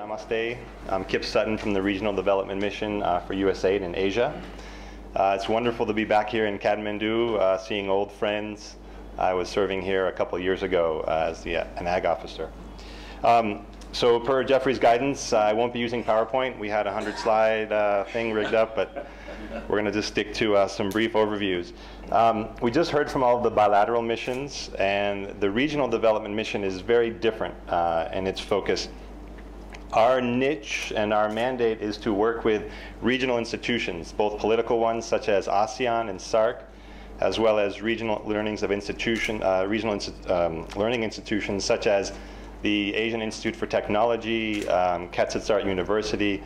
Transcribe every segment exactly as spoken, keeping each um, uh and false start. Namaste. I'm Kip Sutton from the Regional Development Mission uh, for USAID in Asia. Uh, it's wonderful to be back here in Kathmandu, uh, seeing old friends. I was serving here a couple years ago uh, as the, an ag officer. Um, so per Jeffrey's guidance, uh, I won't be using PowerPoint. We had a hundred slide uh, thing rigged up, but we're going to just stick to uh, some brief overviews. Um, we just heard from all of the bilateral missions, and the Regional Development Mission is very different uh, in its focus. Our niche and our mandate is to work with regional institutions, both political ones such as ASEAN and SAARC, as well as regional learnings of institution, uh, regional inst um, learning institutions such as the Asian Institute for Technology, um, Kasetsart University,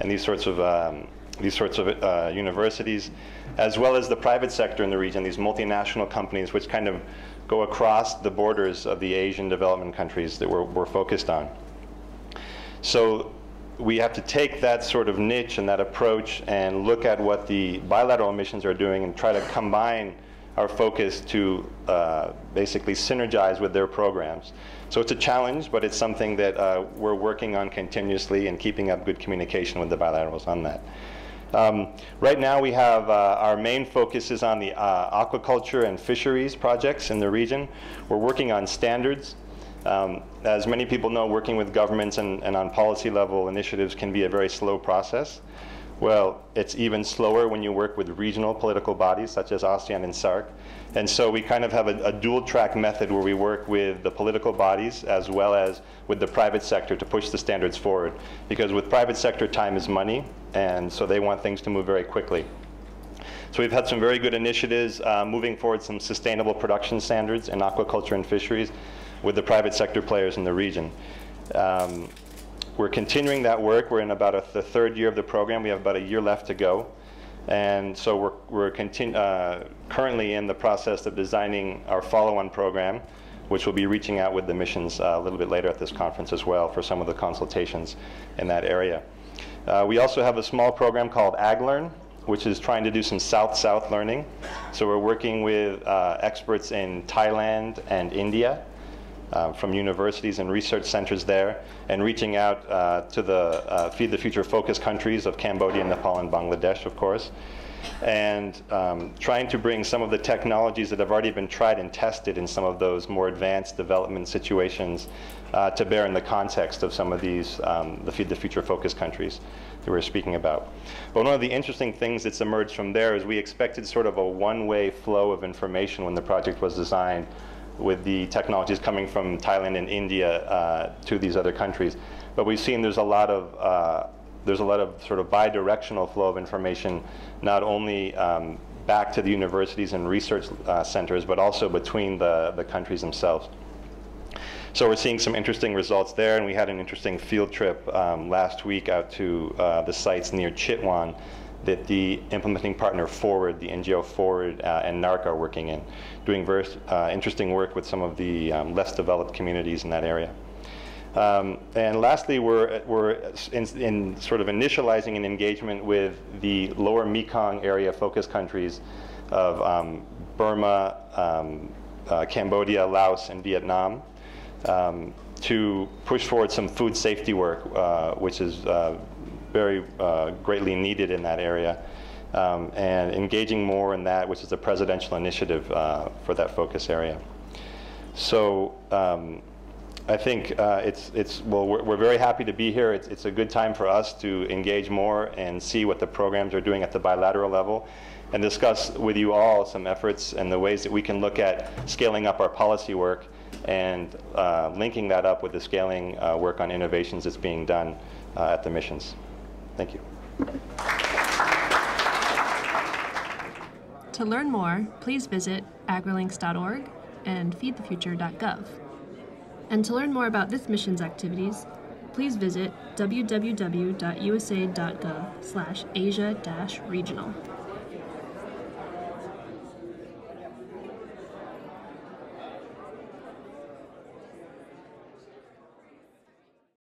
and these sorts of um, these sorts of uh, universities, as well as the private sector in the region, these multinational companies, which kind of go across the borders of the Asian development countries that we're, we're focused on. So we have to take that sort of niche and that approach and look at what the bilateral missions are doing and try to combine our focus to uh, basically synergize with their programs. So it's a challenge, but it's something that uh, we're working on continuously and keeping up good communication with the bilaterals on that. Um, right now we have uh, our main focus is on the uh, aquaculture and fisheries projects in the region. We're working on standards. Um, as many people know, working with governments and, and on policy level initiatives can be a very slow process. Well, it's even slower when you work with regional political bodies such as ASEAN and SAARC. And so we kind of have a, a dual track method where we work with the political bodies as well as with the private sector to push the standards forward. Because with private sector, time is money, and so they want things to move very quickly. So we've had some very good initiatives uh, moving forward some sustainable production standards in aquaculture and fisheries with the private sector players in the region. Um, we're continuing that work. We're in about a th the third year of the program. We have about a year left to go. And so we're, we're continu uh, currently in the process of designing our follow-on program, which will be reaching out with the missions uh, a little bit later at this conference as well for some of the consultations in that area. Uh, we also have a small program called AgLearn, which is trying to do some South-South learning. So we're working with uh, experts in Thailand and India, Uh, from universities and research centers there, and reaching out uh, to the uh, Feed the Future focus countries of Cambodia, Nepal, and Bangladesh, of course, and um, trying to bring some of the technologies that have already been tried and tested in some of those more advanced development situations uh, to bear in the context of some of these, um, the Feed the Future focus countries that we're speaking about. But one of the interesting things that's emerged from there is we expected sort of a one-way flow of information when the project was designed, with the technologies coming from Thailand and India uh, to these other countries. But we've seen there's a lot of, uh, there's a lot of sort of bi-directional flow of information, not only um, back to the universities and research uh, centers, but also between the, the countries themselves. So we're seeing some interesting results there, and we had an interesting field trip um, last week out to uh, the sites near Chitwan that the implementing partner Forward, the N G O Forward, uh, and NARC are working in, doing very uh, interesting work with some of the um, less developed communities in that area. Um, and lastly, we're, we're in, in sort of initializing an engagement with the lower Mekong area focus countries of um, Burma, um, uh, Cambodia, Laos, and Vietnam um, to push forward some food safety work, uh, which is uh, very uh, greatly needed in that area, um, and engaging more in that, which is a presidential initiative uh, for that focus area. So um, I think uh, it's, it's, well, we're, we're very happy to be here. It's, it's a good time for us to engage more and see what the programs are doing at the bilateral level and discuss with you all some efforts and the ways that we can look at scaling up our policy work and uh, linking that up with the scaling uh, work on innovations that's being done uh, at the missions. Thank you. To learn more, please visit agrilinks dot org and feed the future dot gov. And to learn more about this mission's activities, please visit w w w dot u s a i d dot gov slash asia dash regional.